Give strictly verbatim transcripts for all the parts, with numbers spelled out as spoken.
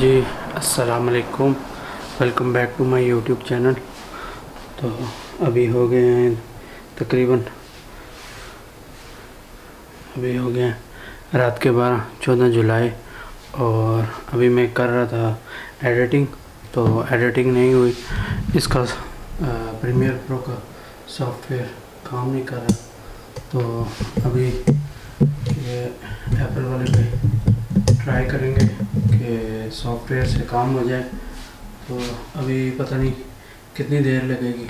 जी अस्सलाम वालेकुम, welcome back to my YouTube channel. तो अभी हो गए हैं तकरीबन अभी हो गए हैं रात के बारह चौदह जुलाई और अभी मैं कर रहा था एडिटिंग, तो एडिटिंग नहीं हुई। इसका प्रीमियर प्रो का सॉफ्टवेयर काम नहीं कर रहा, तो अभी ये एप्पल वाले पे ट्राई करेंगे कि सॉफ्टवेयर से काम हो जाए। तो अभी पता नहीं कितनी देर लगेगी,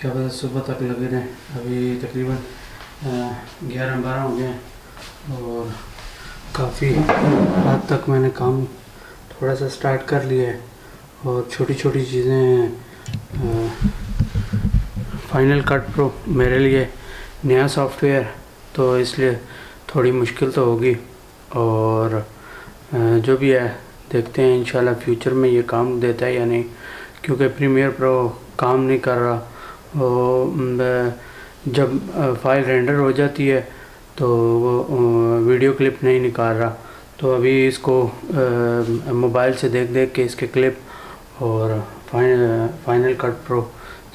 क्या पता सुबह तक लगे रहें। अभी तकरीबन ग्यारह बारह हो गए हैं और काफ़ी रात तक मैंने काम थोड़ा सा स्टार्ट कर लिया है और छोटी छोटी चीज़ें। फाइनल कट प्रो मेरे लिए नया सॉफ्टवेयर, तो इसलिए थोड़ी मुश्किल तो होगी और आ, जो भी है देखते हैं इंशाल्लाह फ्यूचर में ये काम देता है या नहीं, क्योंकि प्रीमियर प्रो काम नहीं कर रहा। और जब फाइल रेंडर हो जाती है तो वीडियो क्लिप नहीं निकाल रहा, तो अभी इसको मोबाइल से देख देख के इसके क्लिप और फाइनल फाइनल कट प्रो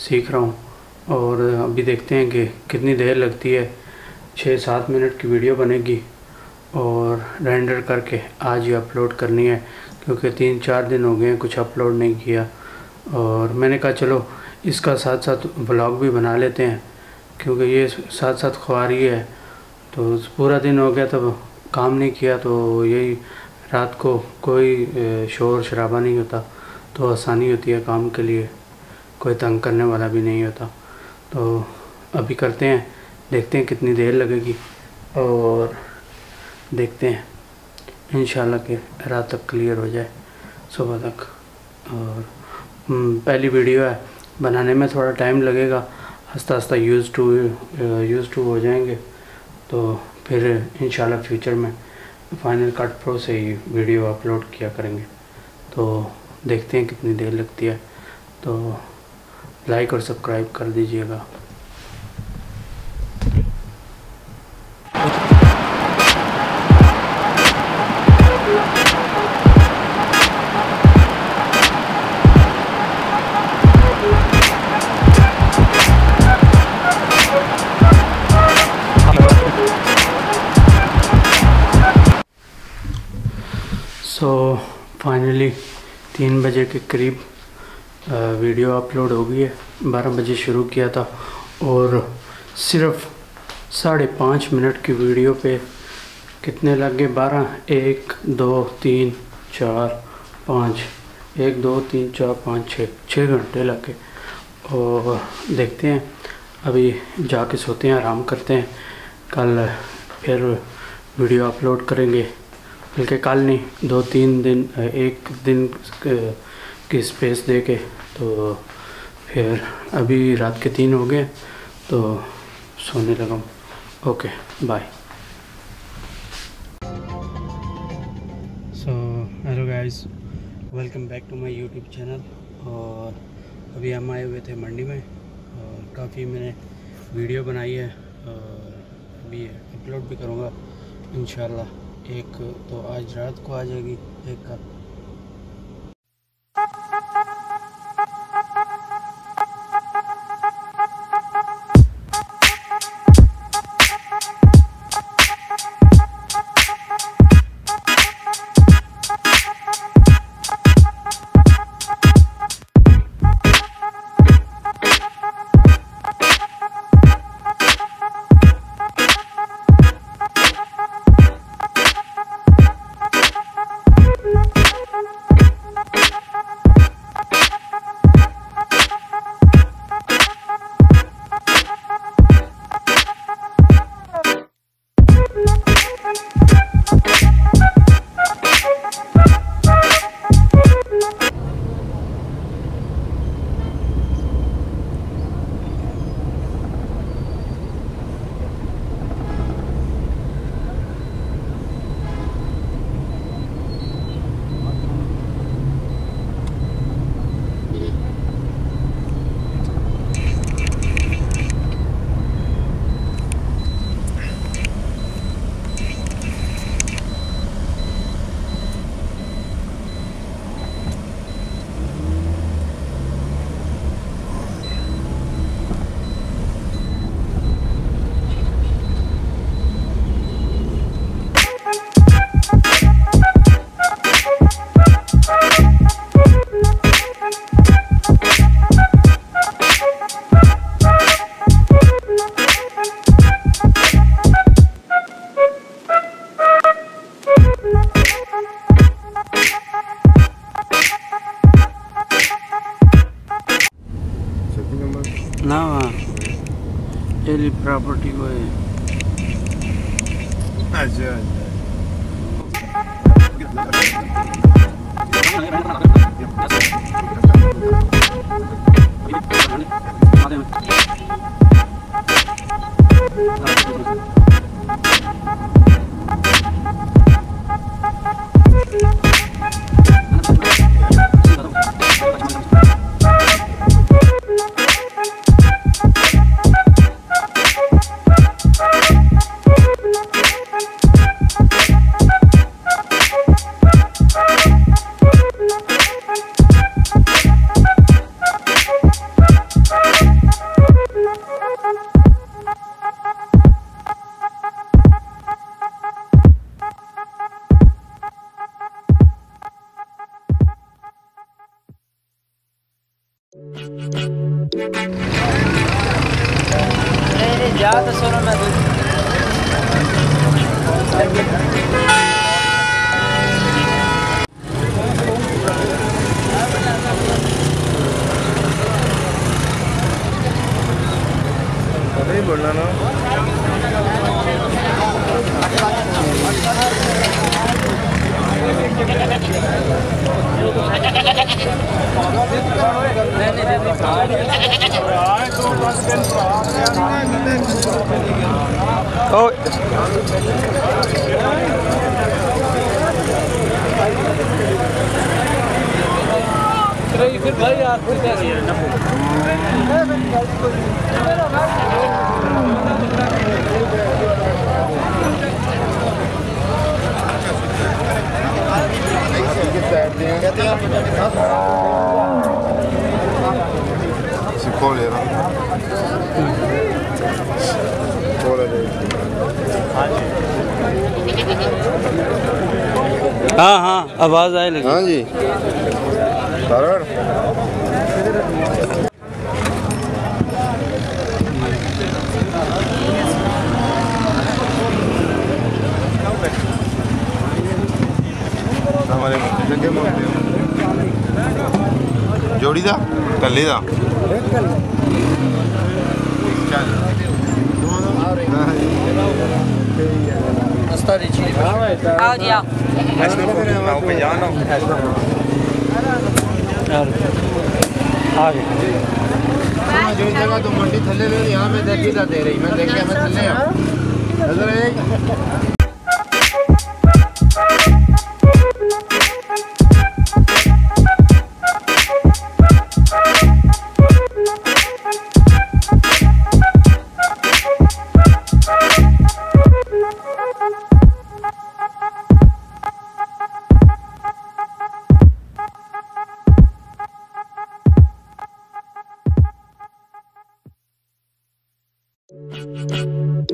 सीख रहा हूँ। और अभी देखते हैं कि कितनी देर लगती है। छः सात मिनट की वीडियो बनेगी और रेंडर करके आज ही अपलोड करनी है, क्योंकि तीन चार दिन हो गए हैं कुछ अपलोड नहीं किया। और मैंने कहा चलो इसका साथ साथ ब्लॉग भी बना लेते हैं, क्योंकि ये साथ साथ ख्वारी है। तो पूरा दिन हो गया तब काम नहीं किया, तो यही रात को कोई शोर शराबा नहीं होता, तो आसानी होती है काम के लिए, कोई तंग करने वाला भी नहीं होता। तो अभी करते हैं, देखते हैं कितनी देर लगेगी और देखते हैं इंशाल्लाह कि रात तक क्लियर हो जाए सुबह तक। और पहली वीडियो है, बनाने में थोड़ा टाइम लगेगा, आस्ता आस्ता यूज़ टू यूज़ टू हो जाएंगे। तो फिर इंशाल्लाह फ्यूचर में फाइनल कट प्रो से ही वीडियो अपलोड किया करेंगे। तो देखते हैं कितनी देर लगती है। तो लाइक और सब्सक्राइब कर दीजिएगा। सो फाइनली तीन बजे के करीब वीडियो अपलोड हो गई है। बारह बजे शुरू किया था और सिर्फ साढ़े पाँच मिनट की वीडियो पे कितने लग गए, बारह एक दो तीन चार पाँच एक दो तीन चार पाँच छः छः घंटे लग गए। और देखते हैं अभी जाके सोते हैं, आराम करते हैं, कल फिर वीडियो अपलोड करेंगे। बल्कि कल नहीं, दो तीन दिन एक दिन की स्पेस दे के। तो फिर अभी रात के तीन हो गए, तो सोने लगा। Okay bye. So hello guys, welcome back to my YouTube channel. और अभी हम आए हुए थे मंडी में और काफ़ी मैंने वीडियो बनाई है और अभी अपलोड भी करूँगा इंशाल्लाह। एक तो आज रात को आ जाएगी, एक का Bye. प्रॉपर्टी को अच्छा तो सुनो मैं अरे बोलना ना ओ फिर भाई यार फिर सीखो ले हाँ हाँ आवाज आए लगी हाँ जी हमारे जोड़ी दा कल्ले दा आओ जी आओ जो जगह तो मंडी थले में यहाँ मैं देखी था दे रही मैं देखिए मैं थले हूँ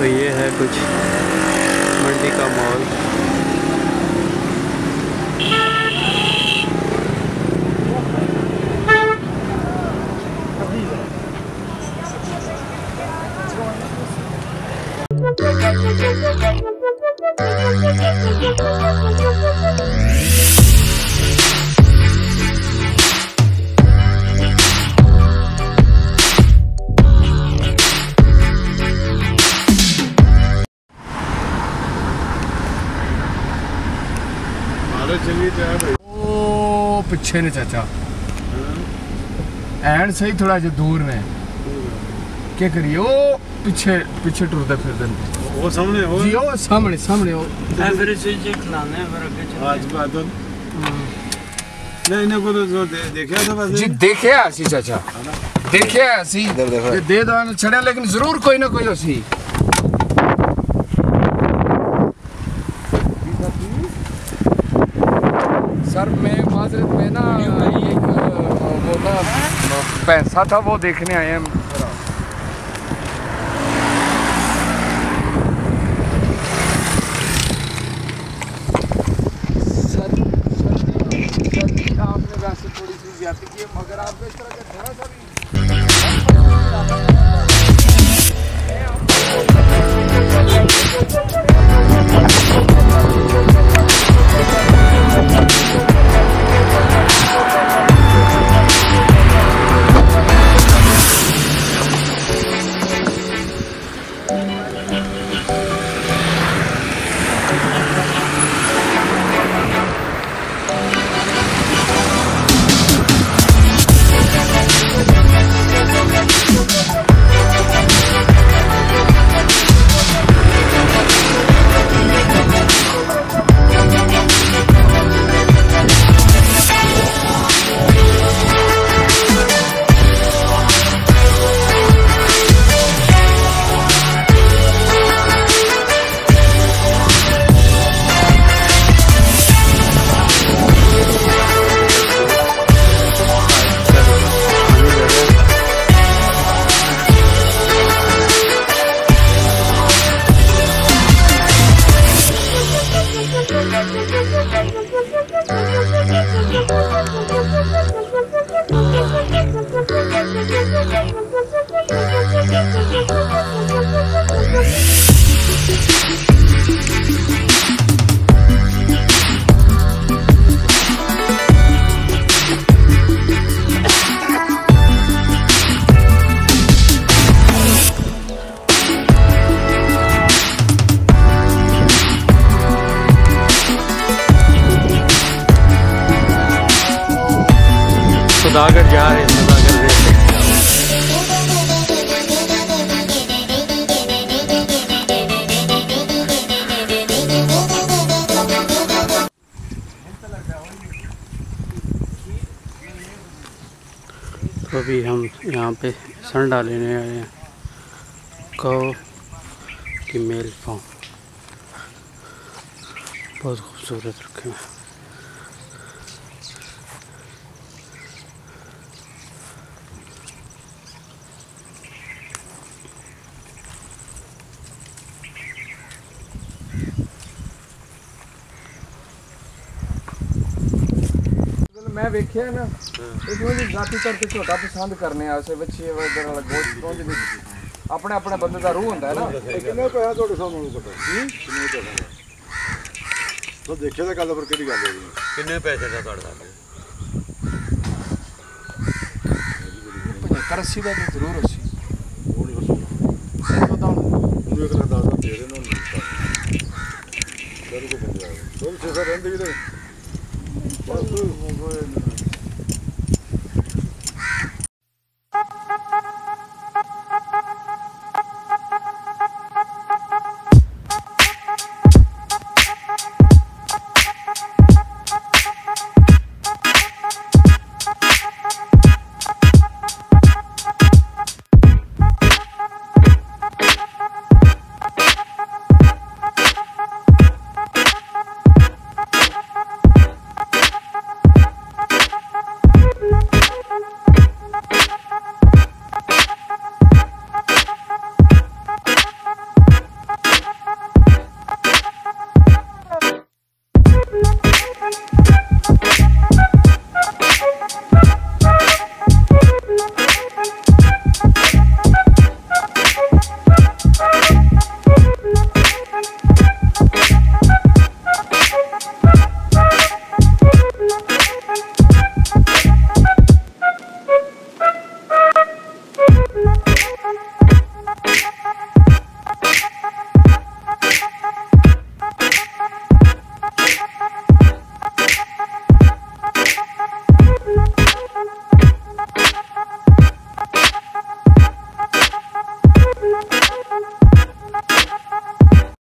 तो ये है कुछ मंडी का माहौल। ओ पीछे ने चाचा एंड सही थोड़ा जो दूर में क्या करिए ओ पीछे पीछे टुरदा फिरदा वो सामने हो जी ओ सामने सामने हो एवरी चीज खिलाने पर आगे आज बात नहीं इनको तो देखया था बस जी देखया सी चाचा देखया सी इधर देखो दे दो ना छड़ा लेकिन जरूर कोई ना कोई होसी सर मैं माजरत में ना एक वो ना पैसा था वो देखने आए हम सर सर आपने वैसे थोड़ी सी सकती है, मगर आपको इस तरह का थोड़ा सा भी सदागर जा रहे हैं, सदागर रेलवे तो अभी हम यहाँ पे संडा लेने आए हैं काऊ की मेल फार्म। बहुत खूबसूरत रखे हैं। मैं देखिया ना इसमें जी जाती करके छोटा पसंद करने आसे बच्चे वगैरह वाला गोश्त पहुंच गई अपने अपने बंदे दा रूह होंदा है ना। कितने पैसा थोड़े सामने नु पता जी कितने पैसा तो देखिया दा गल पर केडी गल है कितने पैसे दा तोड़ दा पचहत्तर अस्सी दा तो जरूर होसी थोड़ी होसी तो दाम नु एक लाख दस दे देनो जरूर को बंदा तो से सर रहंदे भी तो What?